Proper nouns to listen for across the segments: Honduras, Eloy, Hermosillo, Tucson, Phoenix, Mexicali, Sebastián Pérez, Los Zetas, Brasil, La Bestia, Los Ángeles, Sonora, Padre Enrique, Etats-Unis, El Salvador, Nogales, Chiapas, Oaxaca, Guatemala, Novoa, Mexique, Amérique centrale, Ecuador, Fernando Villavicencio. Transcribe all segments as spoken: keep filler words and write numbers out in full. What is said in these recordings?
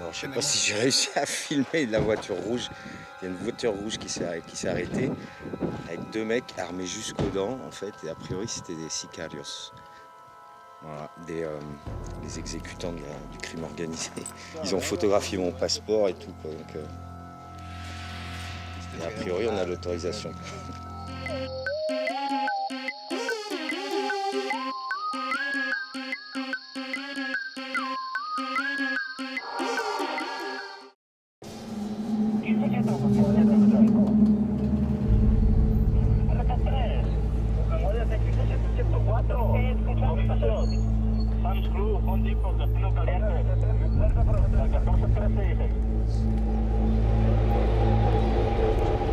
Bon, je ne sais pas si j'ai réussi à filmer la voiture rouge. Il y a une voiture rouge qui s'est arrêtée avec deux mecs armés jusqu'aux dents, en fait, et a priori c'était des sicarios. Voilà, des, euh, des exécutants de la, du crime organisé. Ils ont photographié mon passeport et tout, quoi, donc, euh, et a priori on a l'autorisation.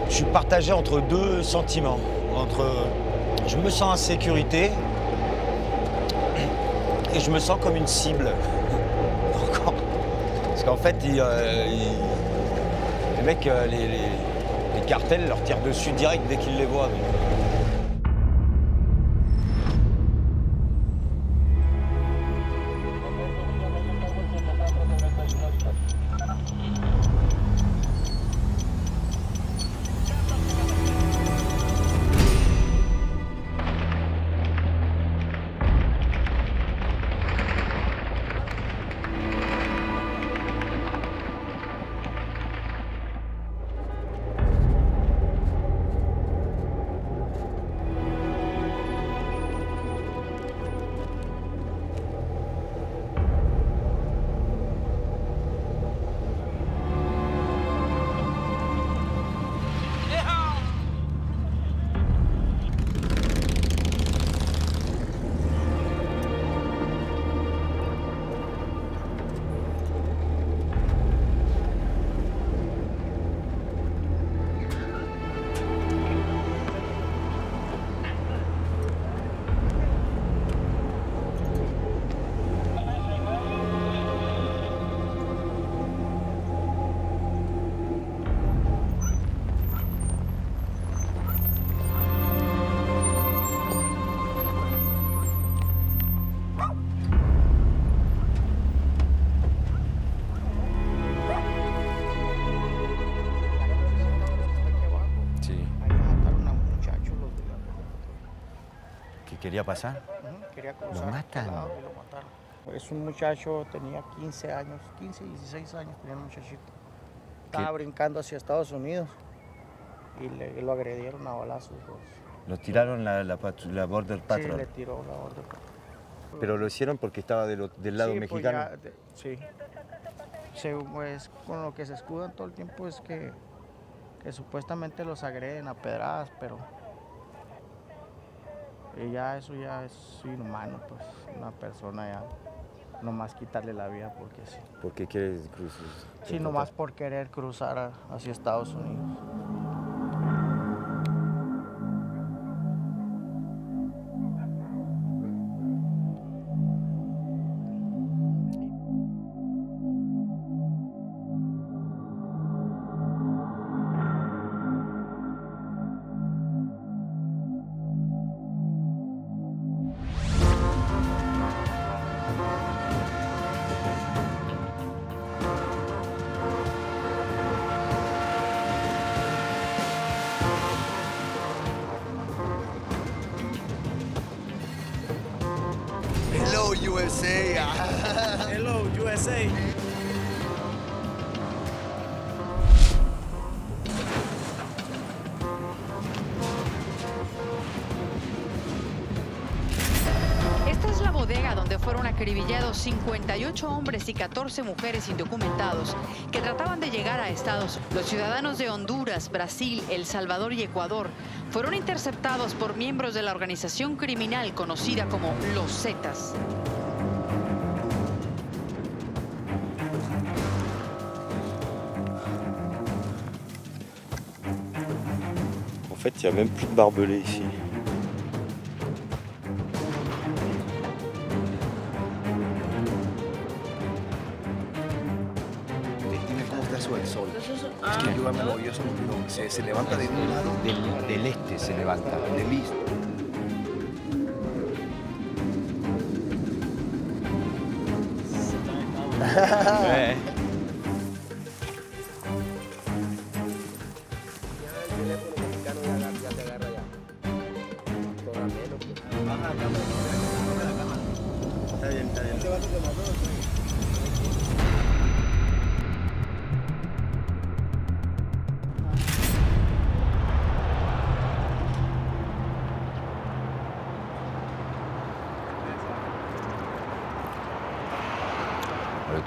Je suis partagé entre deux sentiments. Entre, je me sens en sécurité et je me sens comme une cible. Parce qu'en fait, ils, euh, ils, les mecs, les, les, les cartels leur tirent dessus direct dès qu'ils les voient. ¿Quería pasar? Uh-huh. Quería cruzar. ¿Lo matan? Y lo mataron. Pues un muchacho tenía quince años, quince, dieciséis años, tenía un muchachito. ¿Qué? Estaba brincando hacia Estados Unidos y le, lo agredieron a balazos. ¿Lo tiraron la, la, la Border Patrol? Sí, le tiró la Border Patrol. ¿Pero lo hicieron porque estaba de lo, del lado sí, mexicano? Pues ya, de, sí. Sí, pues con lo que se escudan todo el tiempo es que, que supuestamente los agreden a pedradas, pero... Y ya eso ya es inhumano, pues, una persona ya, nomás quitarle la vida porque sí. ¿Por qué quieres cruzar? Sí, nomás por querer cruzar hacia Estados Unidos. cincuenta y ocho hombres y catorce mujeres indocumentados que trataban de llegar a Estados Unidos. Los ciudadanos de Honduras, Brasil, El Salvador y Ecuador fueron interceptados por miembros de la organización criminal conocida como Los Zetas. En fait, il n'y a même plus de barbelés ici. Se, se levanta de un lado, del, del este se levanta, del este.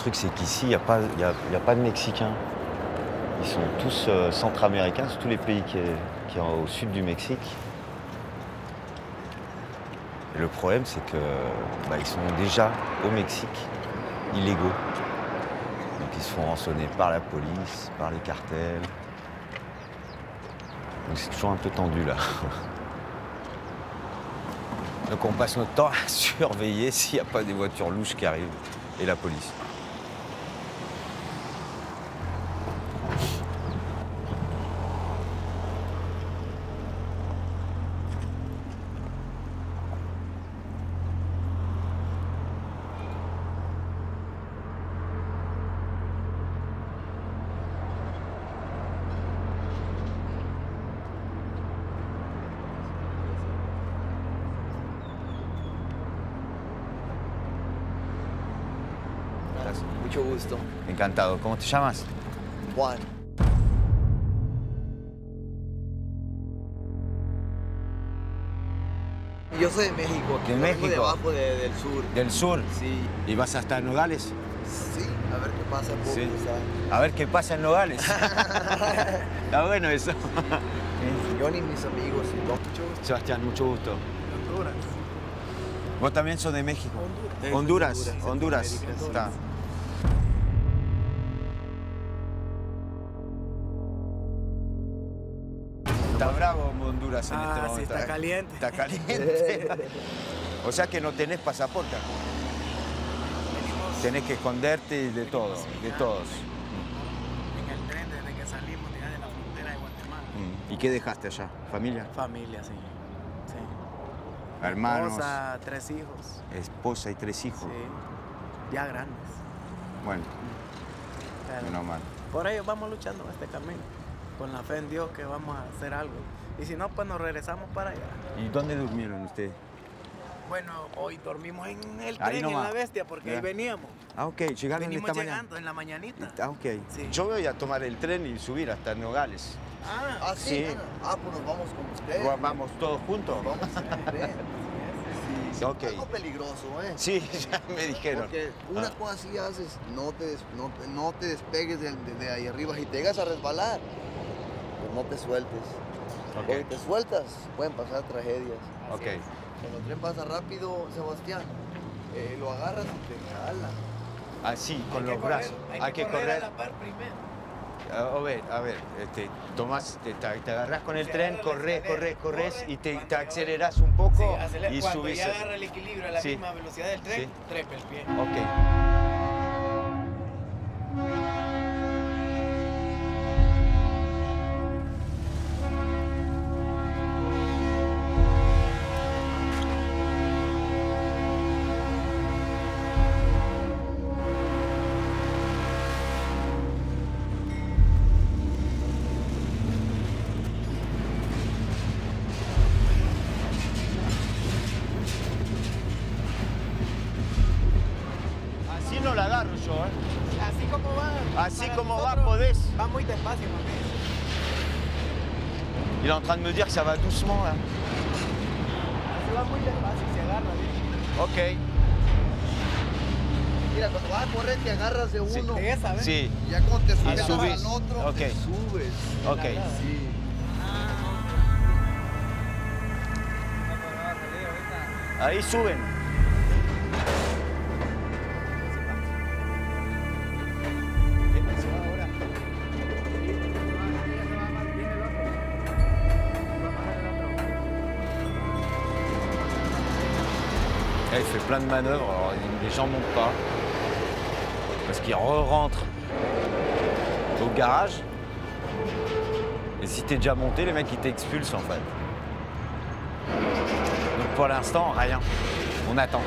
truc, c'est qu'ici, il n'y a, y a, y a pas de Mexicains. Ils sont tous euh, centra-américains, tous les pays qui est, qui est au sud du Mexique. Et le problème, c'est que bah, ils sont déjà au Mexique, illégaux. Donc ils se font rançonner par la police, par les cartels. Donc c'est toujours un peu tendu, là. Donc on passe notre temps à surveiller s'il n'y a pas des voitures louches qui arrivent, et la police. Mucho gusto. Encantado. ¿Cómo te llamas? Juan. Yo soy de México. ¿De México? De abajo, de, del sur. ¿Del sur? Sí. ¿Y vas hasta Nogales? Sí, a ver qué pasa. Poco, sí. A ver qué pasa en Nogales. Está bueno eso. Yo ni mis amigos. Mucho gusto. Sebastián, mucho gusto. Honduras. ¿Vos también sos de México? Honduras. Honduras. Honduras. Honduras. Está. Está bravo en Honduras en ah, este momento. Sí, está caliente. Está caliente. O sea que no tenés pasaporte. Tenés que esconderte de todo, de todos. En el tren desde que salimos de la frontera de Guatemala. ¿Y qué dejaste allá? ¿Familia? Familia, sí. sí. Hermanos. Esposa, tres hijos. Esposa y tres hijos. Sí. Ya grandes. Bueno. Pero, menos mal. Por ello vamos luchando en este camino. Con la fe en Dios que vamos a hacer algo. Y si no, pues nos regresamos para allá. ¿Y dónde durmieron ustedes? Bueno, hoy dormimos en el tren, en La Bestia, porque ¿verdad? Ahí veníamos. Ah, ok. Llegaron venimos esta llegando mañana. En la mañanita. Ah, ok. Sí. Yo voy a tomar el tren y subir hasta Nogales. Ah, ¿ah sí? sí. Ah, pues nos vamos con ustedes. Bueno, vamos todos juntos. Nos vamos en el tren. Sí, sí. Okay. Es algo peligroso, ¿eh? Sí, ya me dijeron. Porque una ah. cosa si haces, no te, no, no te despegues de, de, de ahí arriba y te llegas a resbalar. No te sueltes. Okay. Porque te sueltas, pueden pasar tragedias. Ok. Cuando el tren pasa rápido, Sebastián, eh, lo agarras y te jala. Así, con los brazos. Hay, hay que correr. correr a la par primero. A ver, a ver, este, tomás, te, te agarras con el se tren, corres, corres, corres y te, te aceleras un poco sí, aceler, y cuando subís. Cuando ya agarra el equilibrio a la sí. misma velocidad del tren, sí. trepa el pie. Ok. Il est en train de me dire que ça va doucement là. Ça va muy despacio, se agarra bien. Ok. Mira, cuando vas a correr te agarras de uno. Sí. Esa, ¿ves? Sí. Y ya cuando te subes, subes. al otro, okay. te subes. Ok. okay. Sí. Ah. Ahí suben. Il fait plein de manœuvres, alors les gens ne montent pas, parce qu'ils re-rentrent au garage. Et si t'es déjà monté, les mecs ils t'expulsent en fait. Donc pour l'instant, rien. On attend.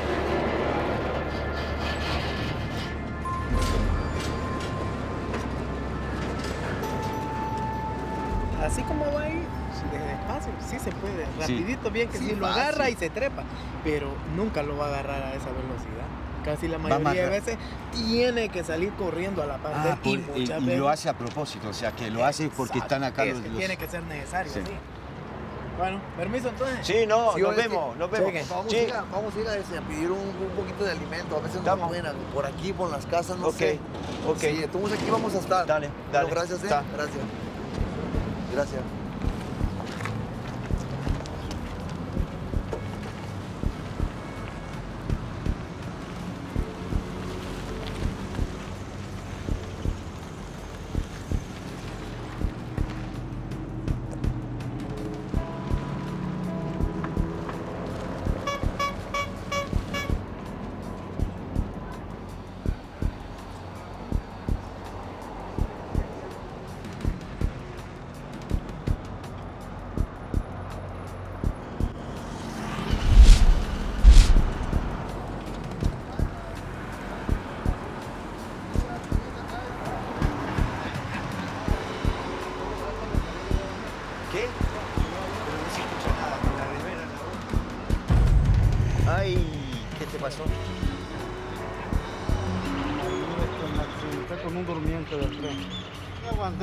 Así como va ahí, despacio, sí se puede, rapidito, bien que sí, sí lo agarra y se trepa, pero nunca lo va a agarrar a esa velocidad. Casi la mayoría de veces tiene que salir corriendo a la par ah, del y, y, y lo hace a propósito, o sea que lo hace porque están acá es, los... Tiene que ser necesario, sí. sí. Bueno, permiso entonces. Sí, no, sí, nos vemos, que, nos vemos. Cheque. Vamos, sí. a, vamos a ir a, ese, a pedir un, un poquito de alimento, a veces nos comen por aquí, por las casas, no okay. sé. Ok, ok. Sí, entonces aquí vamos a estar. Dale, dale. Bueno, gracias, eh. Está. Gracias. Gracias.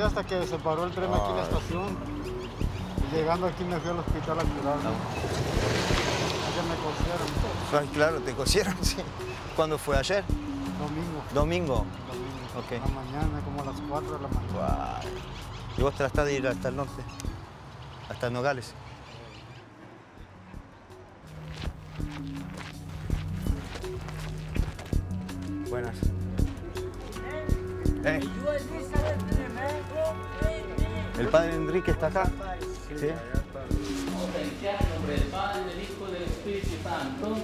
Hasta que se paró el tren aquí en la estación y llegando aquí me fui al hospital a curarme. No. Ayer me cosieron. Claro, te cosieron, sí. ¿Cuándo fue? ¿Ayer? Domingo. ¿Domingo? Domingo. Okay. La mañana, como a las cuatro de la mañana. Wow. ¿Y vos tratás de ir hasta el norte? ¿Hasta Nogales? Buenas. Eh. El padre Enrique está acá. Sí. ¿Sí? Potenciar en nombre del Padre, del Hijo y del Espíritu Santo.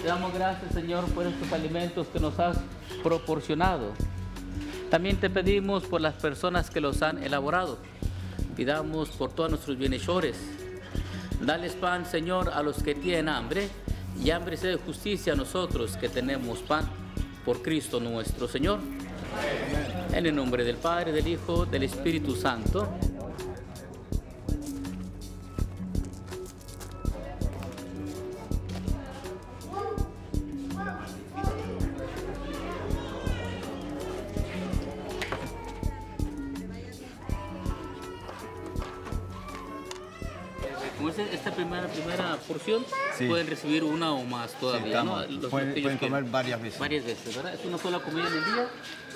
Te damos gracias, Señor, por estos alimentos que nos has proporcionado. También te pedimos por las personas que los han elaborado. Pidamos por todos nuestros bienhechores. Dales pan, Señor, a los que tienen hambre, y hambre sea de justicia a nosotros que tenemos pan. Por Cristo nuestro Señor. En el nombre del Padre, del Hijo, del Espíritu Santo. Como es esta primera, primera porción, sí. pueden recibir una o más todavía, sí, ¿no? Los pueden pueden comer varias veces. Varias veces, ¿verdad? Es una sola comida en el día.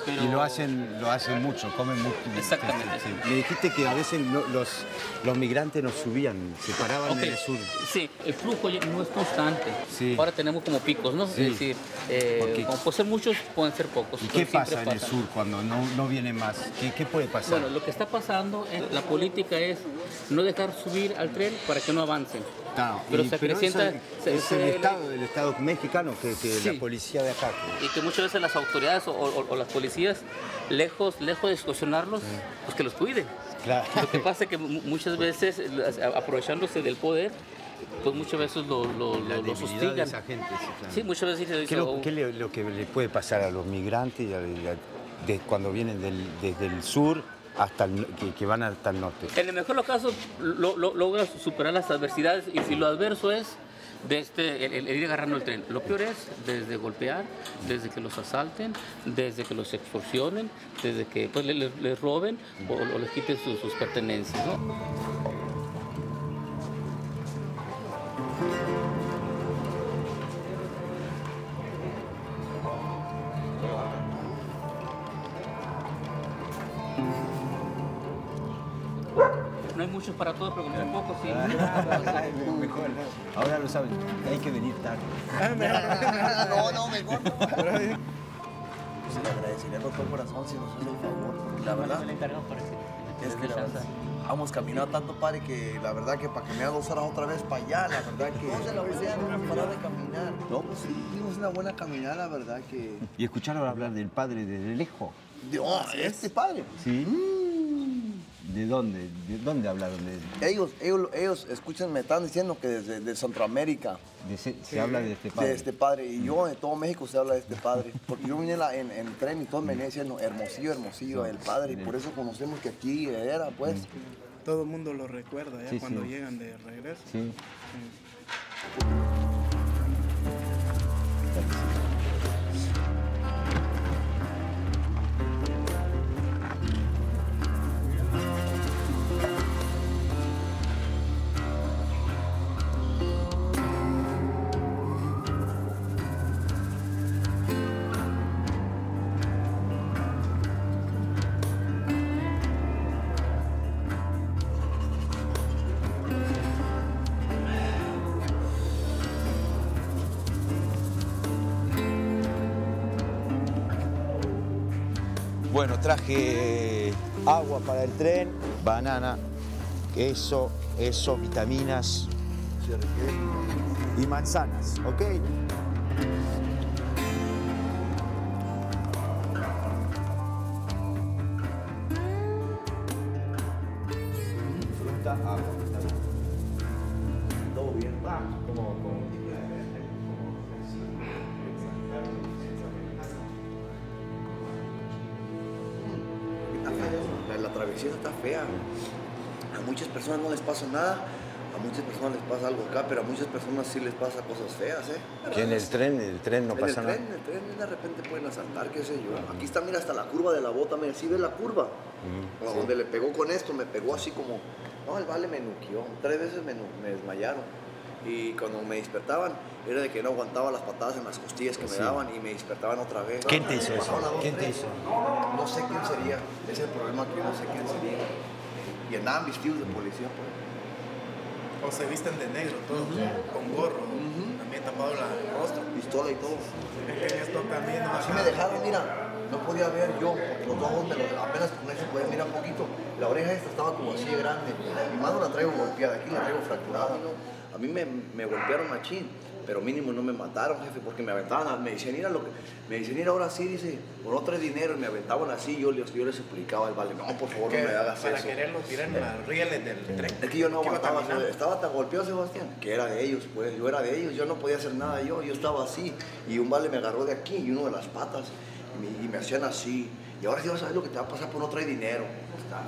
Pero... Y lo hacen, lo hacen mucho, comen mucho. Exactamente. Sí, sí. Me dijiste que a veces los, los migrantes nos subían, se paraban okay. en el sur. Sí, el flujo no es constante. Sí. Ahora tenemos como picos, ¿no? Sí. Es decir, eh, okay. como pueden ser muchos, pueden ser pocos. ¿Y qué pasa en el sur cuando no, no vienen más? ¿Qué, ¿Qué puede pasar? Bueno, lo que está pasando, es, la política es no dejar subir al tren para que no avancen. No, pero y, se acrecienta... Es, es el, el Estado, el Estado mexicano, que, que sí. la policía de acá. Y que muchas veces las autoridades o, o, o las policías, lejos, lejos de extorsionarlos, sí. pues que los cuiden. Claro. Lo que pasa es que muchas veces, aprovechándose del poder, pues muchas veces lo, lo, lo, lo hostigan. De esa gente, sí, claro. sí, muchas veces... ¿Qué, dicen, lo, oh, ¿qué le, lo que le puede pasar a los migrantes a, a, a, de, cuando vienen del, desde el sur? Hasta el, que, que van hasta el norte. En el mejor de los casos lo, lo, logras superar las adversidades, y si lo adverso es desde el, el, el ir agarrando el tren. Lo peor es desde golpear, desde que los asalten, desde que los extorsionen, desde que pues, les, les roben o, o les quiten su, sus pertenencias, ¿no? Para todos, pero comer un poco, sí. Mejor, ahora lo saben, hay que venir tarde. No, no, mejor. Se le agradecería con todo el corazón si nos hace el favor, porque la verdad es que la verdad hemos caminado tanto, padre, que la verdad que para caminar dos horas otra vez para allá, la verdad que... No se la veía, no nos paraba de caminar. No, pues sí, es una buena caminada, la verdad que... Y escucharon hablar del padre desde lejos. Dios, este padre. Sí. ¿De dónde? ¿De dónde hablaron de él? Ellos, ellos, ellos escuchan, me están diciendo que desde de Centroamérica. De se, se sí. habla de este padre. De este padre. Y yo, en todo México se habla de este padre. Porque yo vine en, en tren y todos me decían, Hermosillo, Hermosillo, el padre. Y por eso conocemos que aquí era, pues. Todo el mundo lo recuerda, ya sí, cuando sí. llegan de regreso. Sí. sí. Bueno, traje agua para el tren, banana, queso, eso, vitaminas y manzanas, ¿ok? Fruta, agua, todo bien, va, como la travesía está fea. A muchas personas no les pasa nada, a muchas personas les pasa algo acá, pero a muchas personas sí les pasa cosas feas, ¿eh? Que en el tren, el tren no en pasa el tren, nada. En el tren de repente pueden asaltar, qué sé yo. Aquí está, mira, hasta la curva de la bota, mira, sí ves la curva. Uh-huh. Sí. Donde le pegó con esto, me pegó así como, no, el vale me nuqueó. Tres veces me, me desmayaron. Y cuando me despertaban, era de que no aguantaba las patadas en las costillas que sí. me daban y me despertaban otra vez. ¿Quién te hizo eso? ¿Quién te hizo? No sé quién sería. Ese es el problema, que no sé quién sería. Y andaban vestidos de policía, pues. O se visten de negro todos, uh-huh. con gorro, uh-huh. también tapado la rostro. Pistola y todo. Esto también. Así me dejaron, mira. No podía ver yo, los ojos me los, apenas con eso podía mirar un poquito. La oreja esta estaba como así de grande. Mi mano la traigo golpeada, aquí la traigo fracturada. A mí me, me golpearon machín, pero mínimo no me mataron, jefe, porque me aventaban. Me decían, mira, lo que, me decían, mira, ahora sí, dice, por no traes dinero, y me aventaban así. Yo, yo les suplicaba al vale, no, por favor, no me hagas eso. Para quererlo tirar en las rieles del tren. Es que yo no aguantaba, estaba tan golpeado, Sebastián, que era de ellos, pues, yo era de ellos, yo no podía hacer nada, yo, yo estaba así. Y un vale me agarró de aquí y uno de las patas. Y me hacían así. Y ahora sí vas a ver lo que te va a pasar por no traer dinero. Está.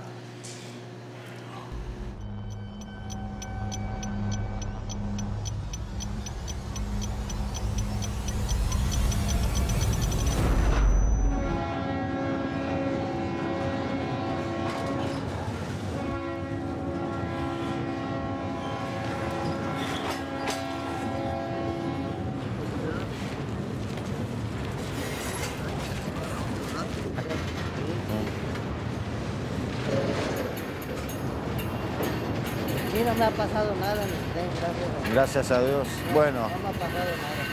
No me ha pasado nada en el tren, gracias a Dios. Gracias a Dios. Bueno. No me ha pasado nada.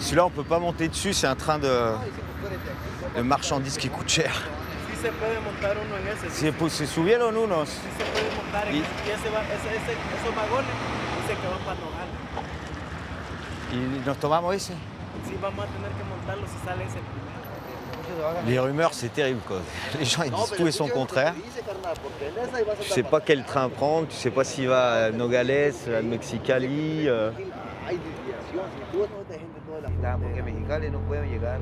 Celui-là, on ne peut pas monter dessus, c'est un train de, de marchandises qui coûte cher. Se puede montar uno en ese. Sí, pues se subieron unos. Sí, se puede montar en y, ese, y ese, ese, esos vagones dicen que van para Nogales. ¿Y nos tomamos ese? Sí, vamos a tener que montarlo si sale ese primero. Les rumeurs, c'est terrible, quoi. Les gens, ils disent tout et son contraire. Tu sais pas quel train prendre, tu sais pas s'il va à Nogales, à Mexicali. Euh... Porque Mexicali no pueden llegar.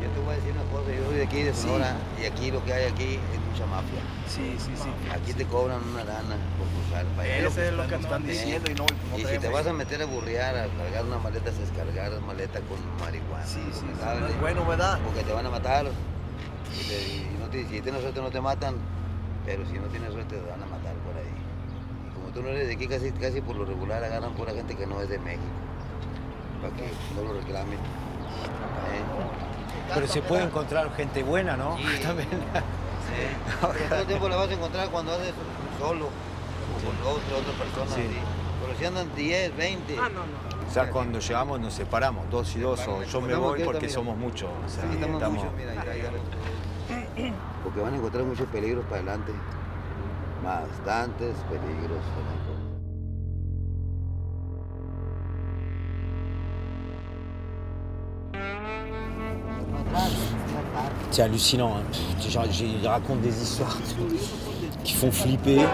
Yo te voy a decir una cosa, yo soy de aquí de Sonora, sí. Y aquí lo que hay aquí es mucha mafia. Sí, sí, sí. Aquí sí. Te cobran una lana por cruzar el país. Eso es lo que nos están diciendo y no. no y si te vas a meter a burrear, a cargar una maleta, a descargar una maleta con marihuana. Sí, sí, sí, no es bueno, ¿verdad? Porque te van a matar. Y, te, y no te, si tienes suerte no te matan, pero si no tienes suerte te van a matar por ahí. Y como tú no eres de aquí, casi, casi por lo regular agarran pura gente que no es de México. Para que no lo reclamen. ¿Eh? Pero se puede encontrar gente buena, ¿no? Sí. También. Sí. Okay. Todo el tiempo la vas a encontrar cuando haces solo, o con otra, otra persona. Sí. Sí. Pero si andan diez, veinte. Ah, no, no. O sea, cuando llegamos nos separamos, dos y dos, o yo me voy porque somos muchos. O sea, sí, estamos estamos... muchos, mira, ya, ya. Porque van a encontrar muchos peligros para adelante. Bastantes peligros. C'est hallucinant, hein. Genre, je raconte des histoires qui font flipper.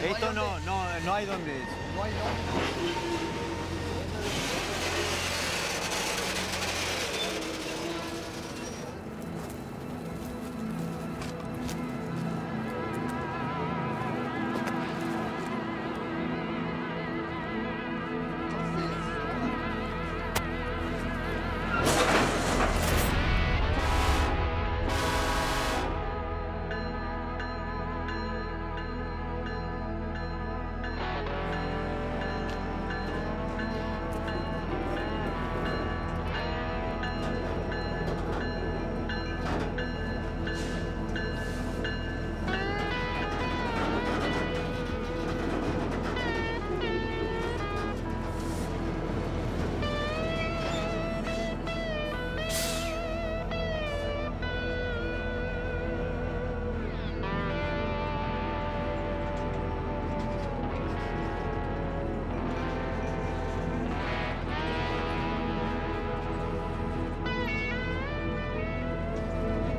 Esto no, no, no hay donde es. No hay donde.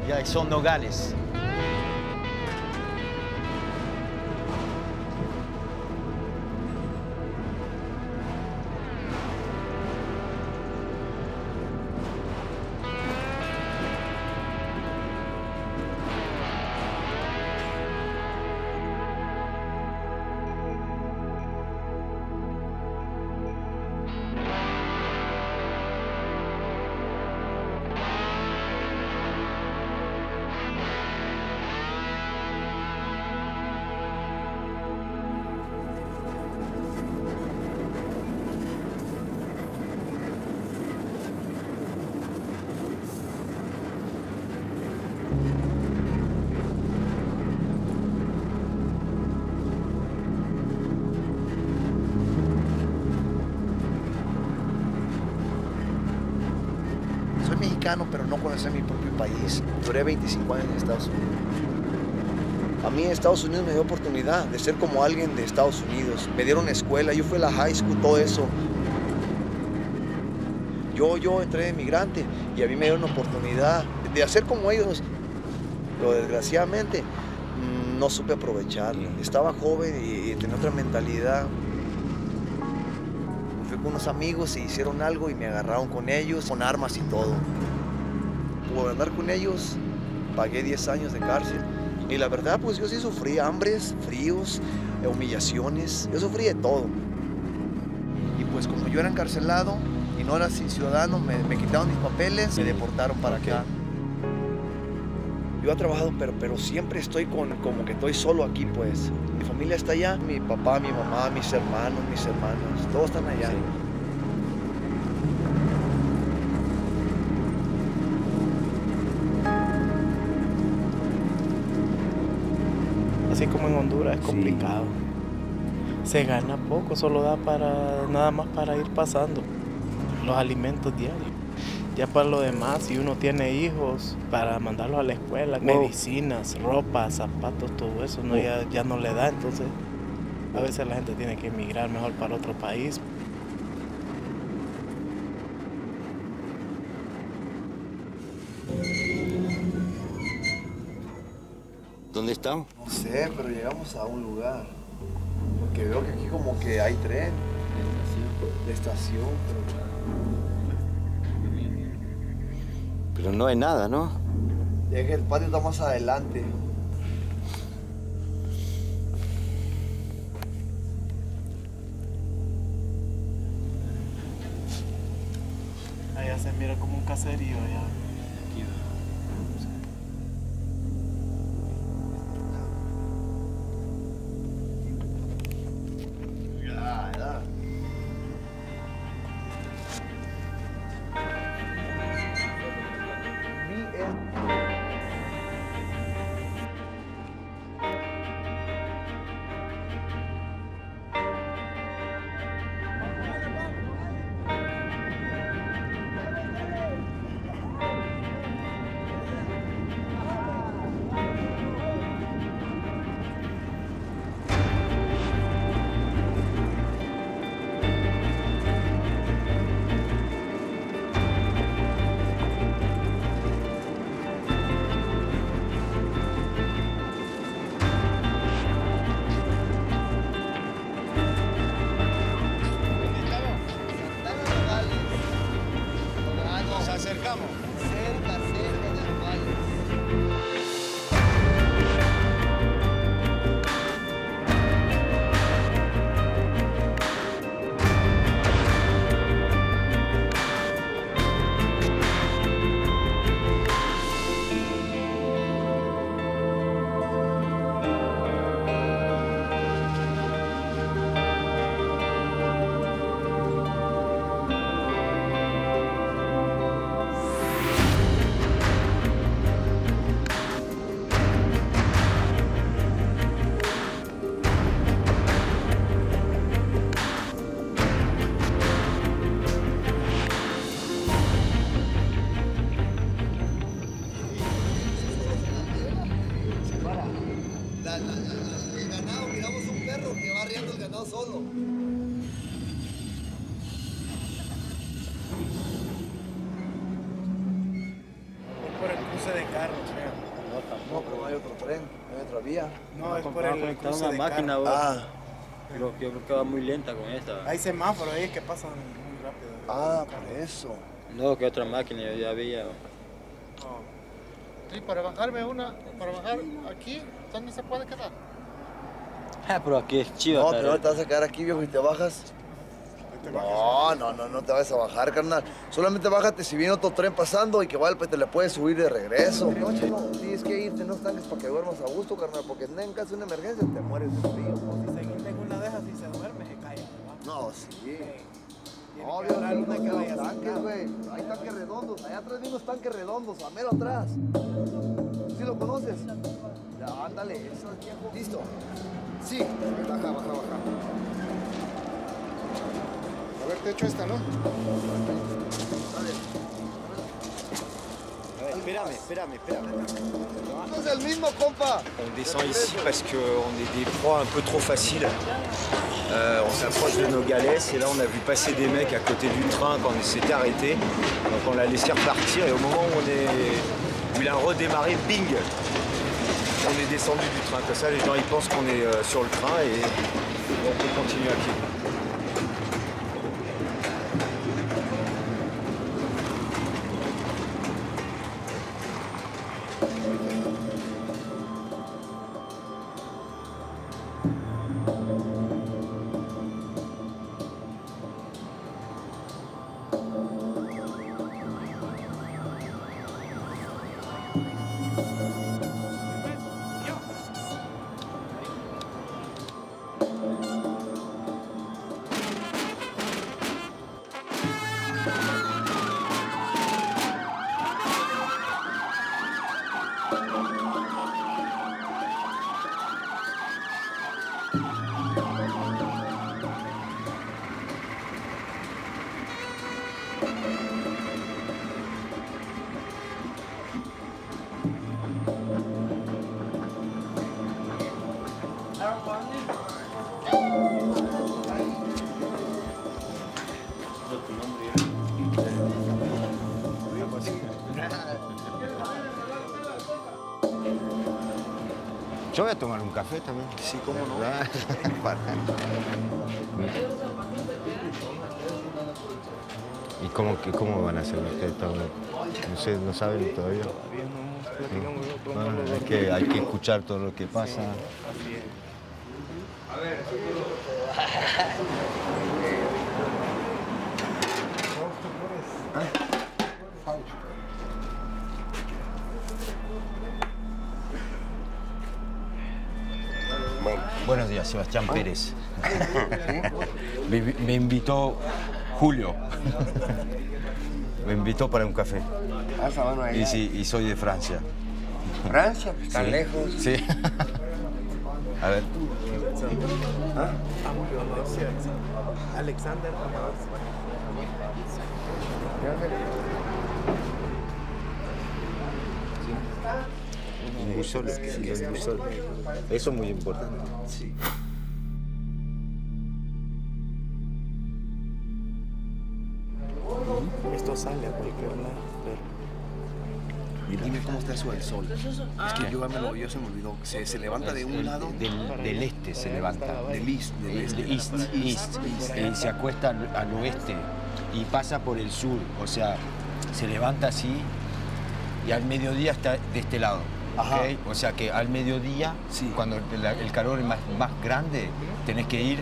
ya son Nogales. Pero no conocer mi propio país. Duré veinticinco años en Estados Unidos. A mí Estados Unidos me dio oportunidad de ser como alguien de Estados Unidos. Me dieron escuela, yo fui a la high school, todo eso. Yo, yo entré de migrante y a mí me dieron oportunidad de hacer como ellos. Pero desgraciadamente no supe aprovecharla. Estaba joven y, y tenía otra mentalidad. Fui con unos amigos y hicieron algo y me agarraron con ellos, con armas y todo. Por andar con ellos, pagué diez años de cárcel. Y la verdad, pues yo sí sufrí hambres, fríos, humillaciones. Yo sufrí de todo. Y pues como yo era encarcelado y no era ciudadano, me, me quitaron mis papeles, me deportaron para acá. Yo he trabajado, pero, pero siempre estoy con, como que estoy solo aquí, pues. Mi familia está allá. Mi papá, mi mamá, mis hermanos, mis hermanas, todos están allá. Sí. Así como en Honduras es complicado. Sí. Se gana poco, solo da para nada más para ir pasando los alimentos diarios. Ya para lo demás, si uno tiene hijos, para mandarlos a la escuela, no. Medicinas, ropa, zapatos, todo eso, no, no. Ya, ya no le da. Entonces, a veces la gente tiene que emigrar mejor para otro país. ¿Dónde estamos? No sé, pero llegamos a un lugar. Porque veo que aquí como que hay tren. De estación. De estación, pero... Pero no hay nada, ¿no? Es que el patio está más adelante. Allá se mira como un caserío allá. cruce de carro, creo. No, tampoco, pero no hay otro tren, no hay otra vía. No, no es por el cruce una de máquina, carro. Ah. Pero yo creo que va muy lenta con esta. Hay semáforos ahí que pasan muy rápido. Ah, por eso. No, que otra máquina yo ya había. Oh. Sí, para bajarme una, para bajar aquí, ¿dónde se puede quedar? Ah, pero aquí es chido. No, pero no te vas a quedar aquí, viejo, y te bajas. No, no, no, no te vas a bajar, carnal. Solamente bájate si viene otro tren pasando y que igual pues, te le puedes subir de regreso. No, no, tienes que irte, no estanques para que duermas a gusto, carnal, porque en caso de una emergencia te mueres de frío. Si seguiste con una de esas y se duerme, se cae. No, sí. Obvio, hay tanques, güey. Hay tanques redondos. Allá atrás hay unos tanques redondos, a mero atrás. ¿Sí lo conoces? Ya, ándale, eso es tiempo. ¿Listo? Sí. Baja, baja, baja. A ver, te echo esta, ¿no? A ver, espérame, espérame, espérame. C'est le même, compa. On descend ici parce qu'on est des proies un peu trop faciles. Euh, on s'approche de Nogales et là on a vu passer des mecs à côté du train quand il s'était arrêté. Donc on l'a laissé repartir et au moment où, on est... où il a redémarré, bing! On est descendu du train. Comme ça les gens ils pensent qu'on est sur le train et on peut continuer à pied. Yo voy a tomar un café también. Sí, cómo no. ¿Y cómo, que, cómo van a hacer ustedes todavía? No sé, no saben todavía. Todavía no. no, no, no es que hay que escuchar todo lo que pasa. Así es. A ver. Buenos días, Sebastián Pérez. Me, me invitó Julio. Me invitó para un café. Y, sí, y soy de Francia. ¿Francia? ¿Tan sí. lejos? Sí. A ver. ¿Ah? Alexander. Sol, sí, sol. Eso es muy importante. Sí. Esto sale a cualquier lado. Pero... Dime cómo está eso del sol. Es que yo, me lo, yo se me olvidó. Se, se levanta de un lado. Del, del este se levanta. Del east. Del este. East, east. east. Eh, se acuesta al, al oeste y pasa por el sur. O sea, se levanta así y al mediodía está de este lado. Okay. O sea que al mediodía, sí. cuando el, el calor es más, más grande, tenés que ir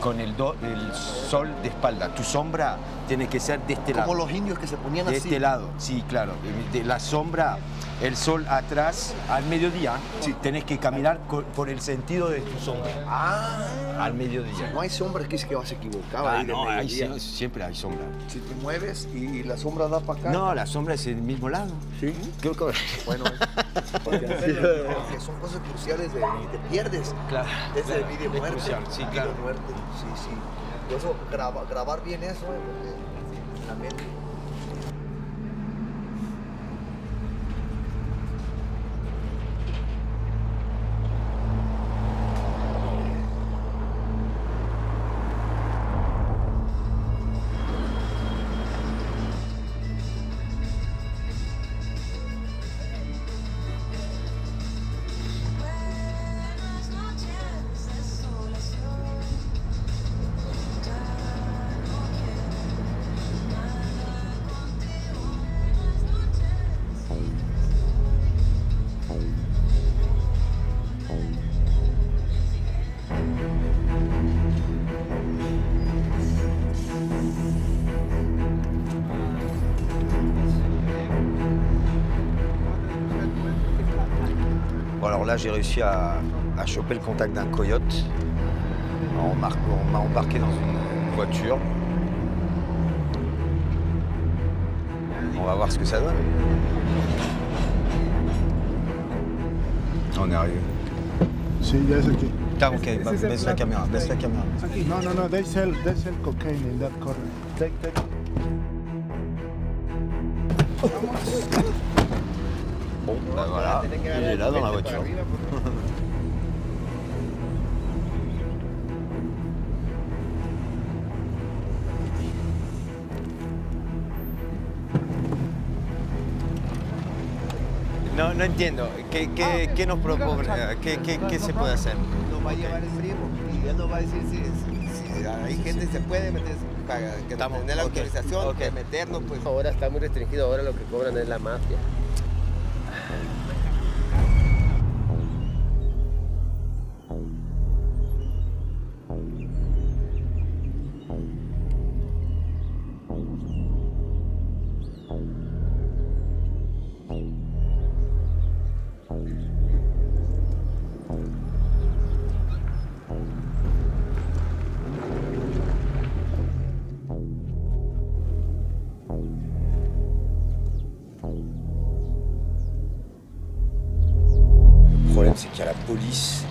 con el, do, el sol de espalda. Tu sombra tiene que ser de este Como lado. Como los indios que se ponían de así. De este lado, sí, claro. De la sombra, el sol atrás, al mediodía, sí. tenés que caminar con, por el sentido de tu sombra. Ah. Al mediodía. No hay sombra que es que vas equivocado. Ah, no, hay, siempre hay sombra. Si te mueves y, y la sombra da para acá. No, la sombra es del mismo lado. Sí. ¿Qué? Bueno, porque, porque son cosas cruciales de y te pierdes. Claro. Es claro, el video es muerte. Crucial, sí, claro. Video muerte. Sí, sí. Por eso graba, grabar bien eso, ¿eh? Porque en la mente. Bon, alors là, j'ai réussi à, à choper le contact d'un coyote. On m'a embarqué dans une voiture. On va voir ce que ça donne. On est arrivé. Sí, ya es aquí. Está ok, ves la cámara, ves la cámara. No, no, no, they sell, they sell cocaine in that corner. Take, take. Bon, ben voilà, il est là dans la voiture. No, no entiendo. ¿Qué, qué, qué nos propone? ¿Qué, qué, qué se puede hacer? Nos va a llevar el primo y él nos va a decir si, si hay gente que se puede meterse para que estamos, tener la autorización, okay. Que meternos. Pues. Ahora está muy restringido, ahora lo que cobran es la mafia.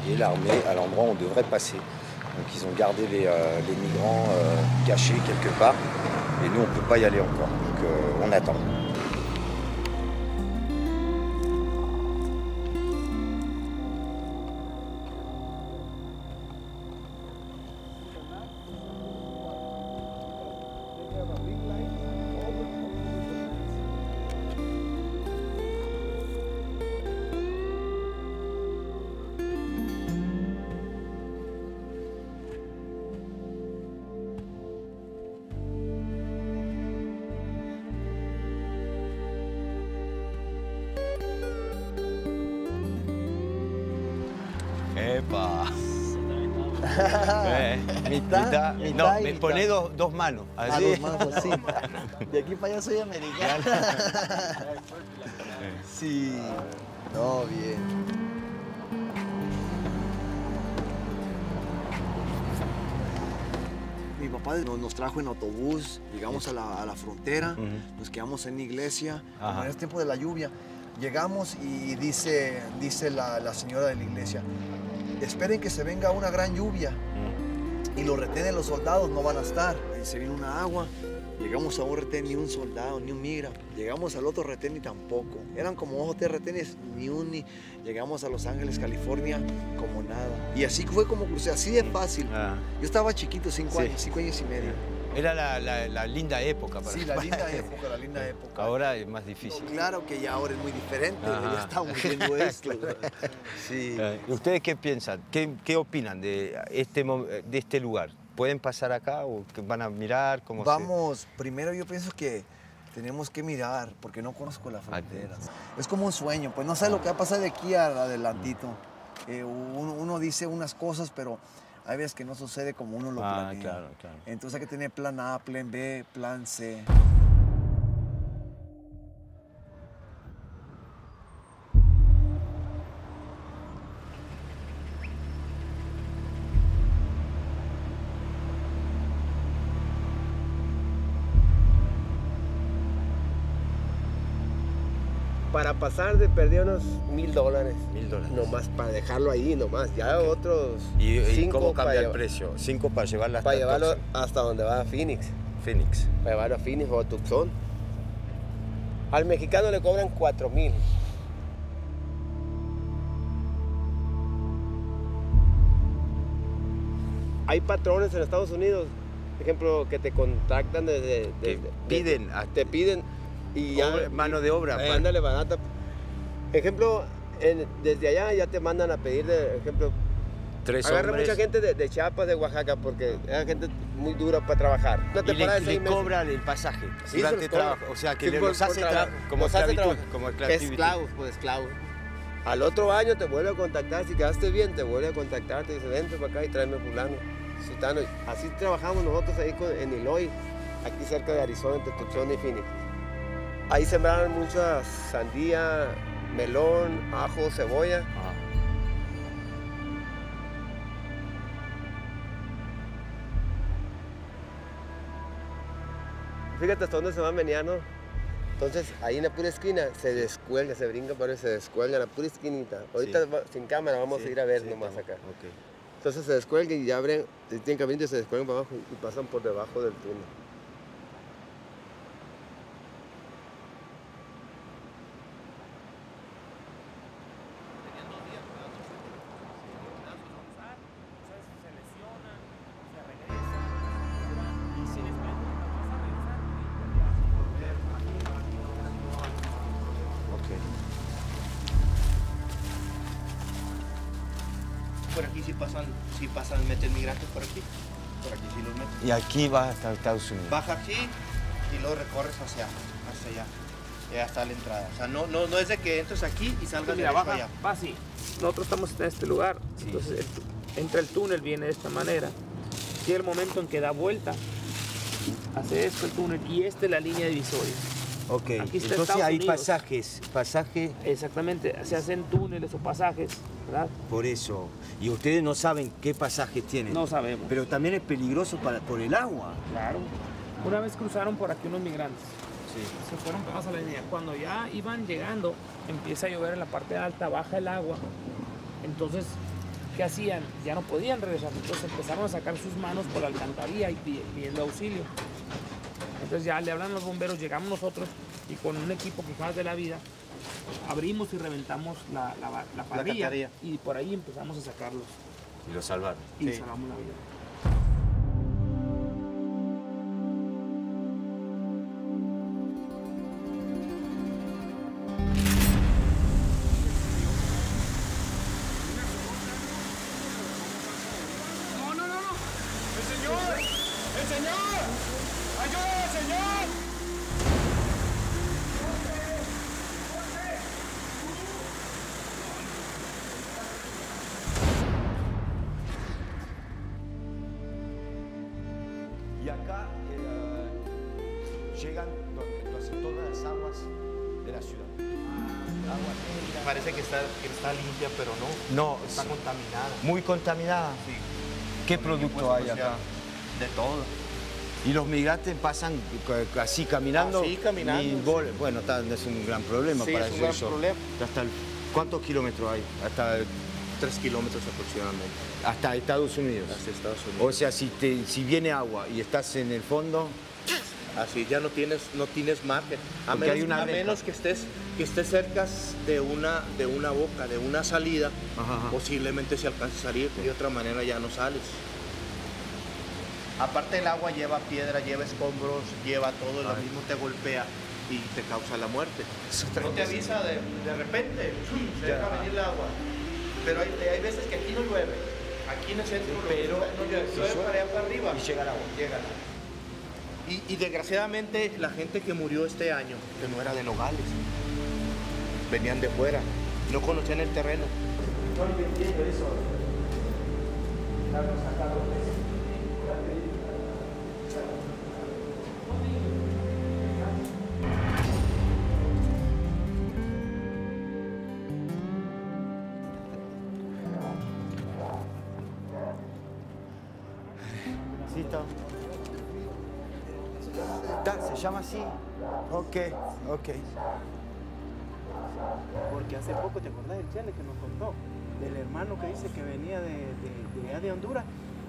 Et l'armée à l'endroit où on devrait passer. Donc ils ont gardé les, euh, les migrants euh, cachés quelque part et nous on ne peut pas y aller encore. Donc euh, on attend. Mitad, mitad, no, me pone dos, dos manos. Así. Dos manos, sí. De aquí para allá soy americano. Sí. No, bien. Mi papá nos, nos trajo en autobús, llegamos a la, a la frontera, uh-huh. Nos quedamos en una iglesia. Ajá. En el tiempo de la lluvia. Llegamos y dice, dice la, la señora de la iglesia, esperen que se venga una gran lluvia. Y los retenes, los soldados no van a estar. Ahí se viene una agua. Llegamos a un retén, ni un soldado, ni un migra. Llegamos al otro retén y tampoco. Eran como ojos de retenes, ni un ni. Llegamos a Los Ángeles, California, como nada. Y así fue como crucé, así de fácil. Ah. Yo estaba chiquito, cinco sí. años, cinco años y medio. Era la, la, la linda época. Para sí, la linda época, la linda época. Ahora es más difícil. No, claro que ya ahora es muy diferente, ya estamos viendo esto. Sí. ¿Ustedes qué piensan? ¿Qué, qué opinan de este, de este lugar? ¿Pueden pasar acá o van a mirar? Cómo Vamos, se... primero yo pienso que tenemos que mirar, porque no conozco la frontera. Es como un sueño, pues no sé lo que va a pasar de aquí a adelantito. Eh, uno, uno dice unas cosas, pero... hay veces que no sucede como uno lo planea. Ah, claro, claro. Entonces hay que tener plan A, plan B, plan C. Para pasar de perder unos mil dólares. Mil dólares. Nomás para dejarlo ahí, nomás. Ya otros ¿Y, cinco ¿Y cómo cambia el precio? Cinco para llevarlo hasta Para llevarlo Tucson. Hasta donde va a Phoenix. Phoenix. Para llevarlo a Phoenix o a Tucson. Al mexicano le cobran cuatro mil. Hay patrones en Estados Unidos, por ejemplo, que te contactan desde... desde piden. De, te piden... y ya, obra, mano de obra. Eh, mándale barata. Ejemplo, en, desde allá ya te mandan a pedir, de, ejemplo, tres agarra hombres. Mucha gente de, de Chiapas, de Oaxaca, porque es gente muy dura para trabajar. Una temporada y le, de le cobran el pasaje sí, durante trabajo. O sea, que sí, le, por, los hace, tra como los hace trabajar como esclavos, pues esclavos. Al otro año te vuelve a contactar, si quedaste bien, te vuelve a contactar, te dice, vente para acá y tráeme fulano, sultano. Así trabajamos nosotros ahí con, en Eloy, aquí cerca de Arizona, entre Tucson y Phoenix. Ahí sembraron mucha sandía, melón, ajo, cebolla. Ah. fíjate hasta dónde se van meneando. Entonces, ahí en la pura esquina se descuelga, se brinca, pero se descuelga en la pura esquinita. Ahorita sí. va, sin cámara vamos sí, a ir a ver sí, nomás estamos. acá. Okay. Entonces se descuelga y ya abren, tienen camino y se descuelgan para abajo y pasan por debajo del túnel. Y aquí vas hasta Estados Unidos. Baja aquí y luego recorres hacia, hacia allá. Ya está la entrada. O sea, no, no, no es de que entres aquí y salgas de abajo allá. Va así. Nosotros estamos en este lugar. Sí. Entonces, entra el túnel, viene de esta manera. Y el momento en que da vuelta, hace esto el túnel y esta es la línea divisoria. Ok. Aquí está Entonces hay Unidos. pasajes. Pasaje. Exactamente. Se hacen túneles o pasajes, ¿verdad? Por eso. Y ustedes no saben qué pasajes tienen. No sabemos. Pero también es peligroso para, por el agua. Claro. Una vez cruzaron por aquí unos migrantes. Sí. Se fueron más a la línea. Cuando ya iban llegando, empieza a llover en la parte alta, baja el agua. Entonces, ¿qué hacían? Ya no podían regresar. Entonces empezaron a sacar sus manos por la alcantarilla y pidiendo auxilio. Entonces ya le hablan los bomberos, llegamos nosotros y con un equipo que fue de la vida, abrimos y reventamos la, la, la parrilla la y por ahí empezamos a sacarlos. Y los salvaron. Y sí. salvamos la vida. Muy contaminada. Sí. ¿Qué producto hay acá? De todo. Y los migrantes pasan así caminando. Así caminando. Y sí. Bueno, está, es un gran problema sí, para ellos. Es un gran problema. Hasta el, ¿Cuántos kilómetros hay? Hasta tres kilómetros aproximadamente. Hasta Estados Unidos. Hasta Estados Unidos. O sea, si, te, si viene agua y estás en el fondo. Así ya no tienes, no tienes margen. A menos, hay una a menos que estés, que estés cerca de una, de una boca, de una salida, ajá, ajá. posiblemente se alcance a salir, de otra manera ya no sales. Aparte el agua lleva piedra, lleva escombros, lleva todo, Ay. lo mismo te golpea y te causa la muerte. No te avisa de, de repente, se deja venir el agua. Pero hay, hay veces que aquí no llueve, aquí en el centro pero, no llueve, no llueve para allá para arriba. Y llega el agua. Llega el agua. Y, y desgraciadamente la gente que murió este año, que no era de Nogales, venían de fuera, no conocían el terreno. No entiendo eso. Estarnos acá dos veces. ¿Llama así? Ok, ok. Porque hace poco, ¿te acordás del chale que nos contó? Del hermano que dice que venía de, de, de, de Honduras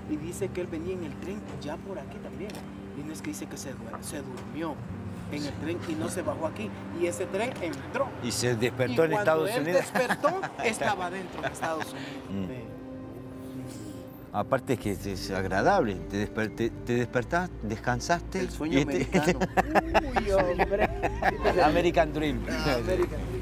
y dice que él venía en el tren ya por aquí también. Y no es que dice que se, se durmió en el tren y no se bajó aquí. Y ese tren entró. Y se despertó y en Estados él Unidos. despertó, estaba dentro de Estados Unidos. Mm. Sí. Aparte es que es agradable, te, desper te, te despertás, descansaste. El sueño y te... americano. Uy, hombre. American Dream. No, American Dream.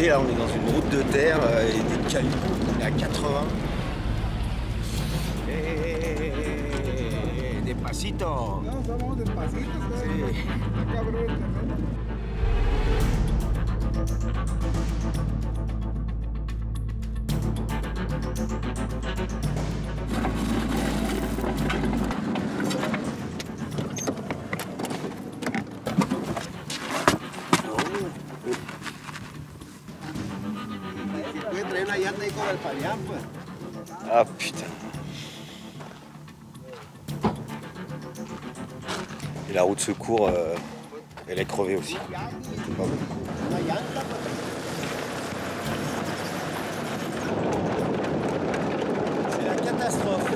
Là, on est dans une route de terre euh, et des cailloux, on est à quatre-vingts. Hé, hé, hé, hé, despacito. Non, ça va, despacito, c'est... Ah, putain. Et la roue de secours, euh, elle est crevée aussi. C'est pas bon. C'est la catastrophe.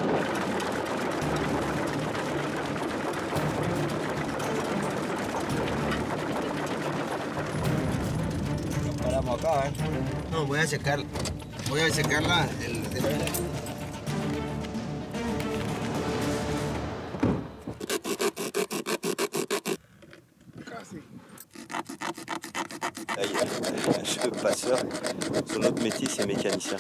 Pas la moca, hein. Non, voy a secar. Voy a secarla. El, el... Son autre métier, c'est mécanicien.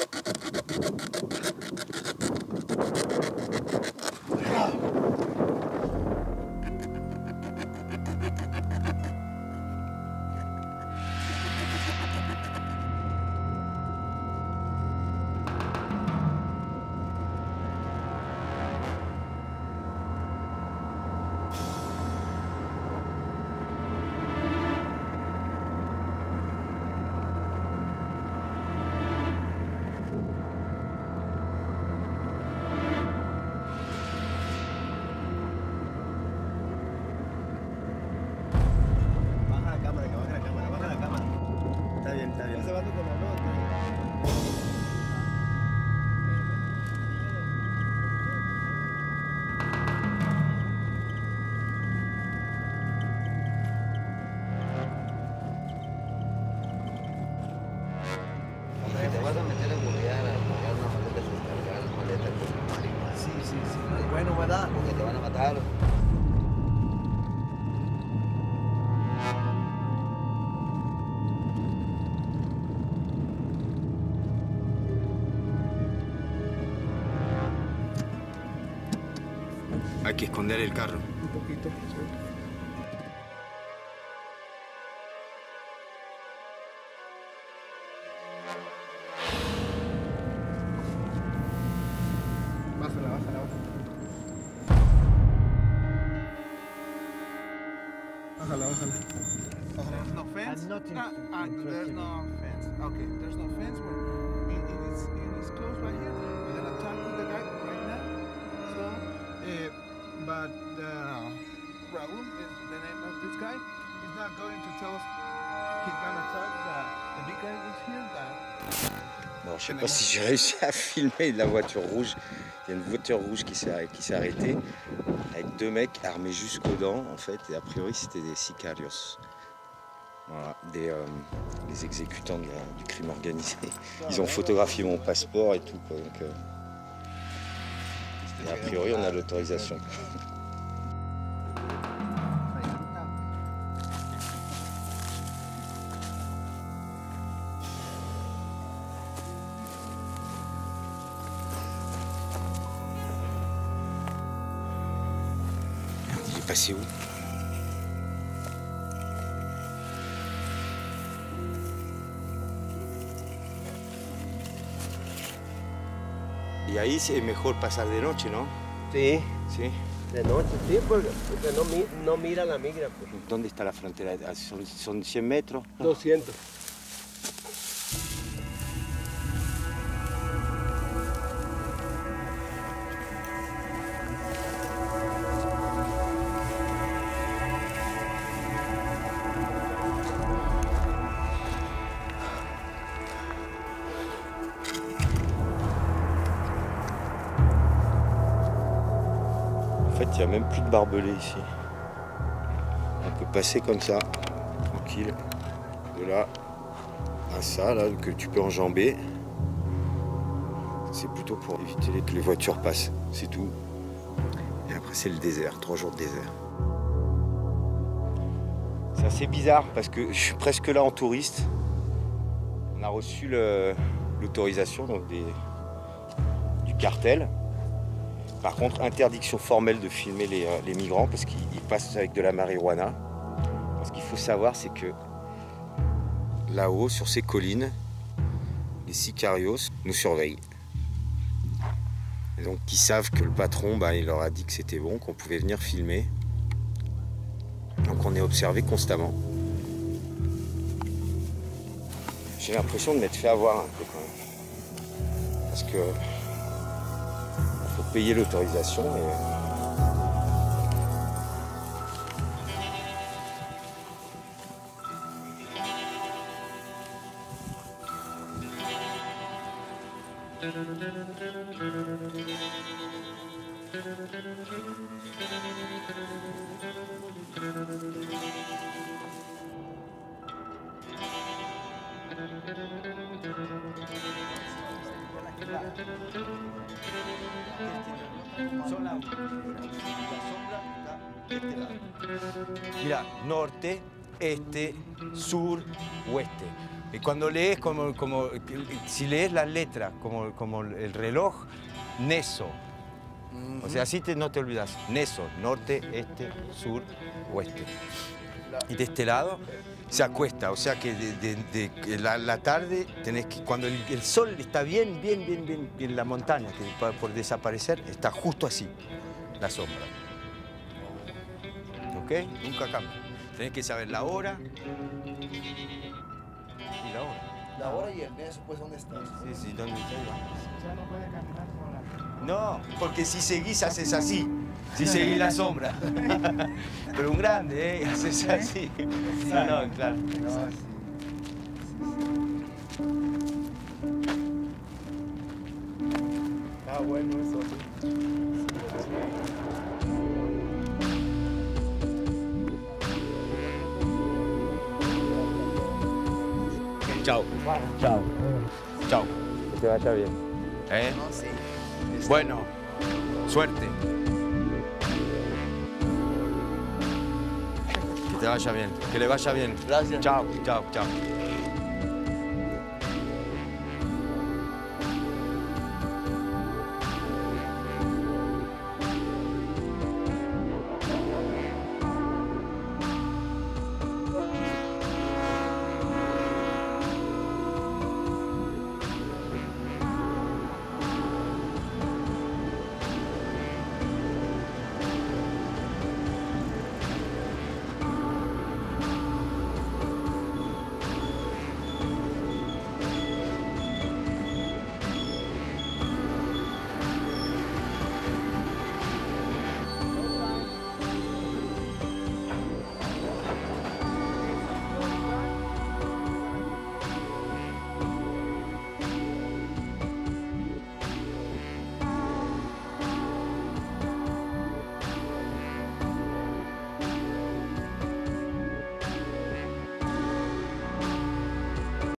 Hay que esconder el carro. Un poquito. Bájala, bájala, bájala. Bájala, bájala. There's no fence? No, ah, there's no fence. Okay, there's no fence. It, it is, it is closed right here. We're gonna talk with the guy right now. So, uh, but uh, Raúl is the name of this guy. He's not going to tell us. He's gonna tell that the big guy is here. That... Bon, je sais pas si j'ai réussi à filmer la voiture rouge. Il y a une voiture rouge qui s'est arrêtée avec deux mecs armés jusqu'aux dents en fait. Et a priori c'était des sicarios. Voilà, des euh, les exécutants de la, du crime organisé. Ils ont photographié mon passeport et tout quoi, donc. Euh... Et a priori, on a l'autorisation. Merde, il est passé où ? Y ahí es mejor pasar de noche, ¿no? Sí. Sí. De noche, sí, porque, porque no, no mira la migra. Pues. ¿Dónde está la frontera? ¿Son, son cien metros? doscientos. Il n'y a même plus de barbelés ici. On peut passer comme ça, tranquille, de là à ça, là, que tu peux enjamber. C'est plutôt pour éviter que les voitures passent, c'est tout. Et après c'est le désert, trois jours de désert. C'est assez bizarre parce que je suis presque là en touriste. On a reçu l'autorisation du cartel. Par contre, interdiction formelle de filmer les, les migrants parce qu'ils passent avec de la marijuana. Ce qu'il faut savoir, c'est que là-haut, sur ces collines, les sicarios nous surveillent. Et donc, ils savent que le patron, bah, il leur a dit que c'était bon, qu'on pouvait venir filmer. Donc, on est observé constamment. J'ai l'impression de m'être fait avoir un peu quand même. Parce que il faut payer l'autorisation et... Mira, norte, este, sur, oeste. Y cuando lees, como, como, si lees las letras, como, como el reloj, neso. O sea, así te, no te olvidas. Neso, norte, este, sur, oeste. Y de este lado se acuesta, o sea que de, de, de la, la tarde, tenés que, cuando el, el sol está bien, bien, bien, bien, bien, la montaña, que está por desaparecer, está justo así, la sombra. ¿Ok? Nunca cambia. Tenés que saber la hora y la hora. La hora y el mes, pues, ¿dónde está? Sí, sí, ¿dónde está? Ya no puede caminar con la... No, porque si seguís, haces así. Si seguís la sombra. Pero un grande, ¿eh? Haces así. No, no, claro. Está bueno eso. Chao. Chao. Chao. Que te vaya bien. ¿Eh? No, sí. Bueno, suerte. Que te vaya bien. Que le vaya bien. Gracias. Chao, chao, chao.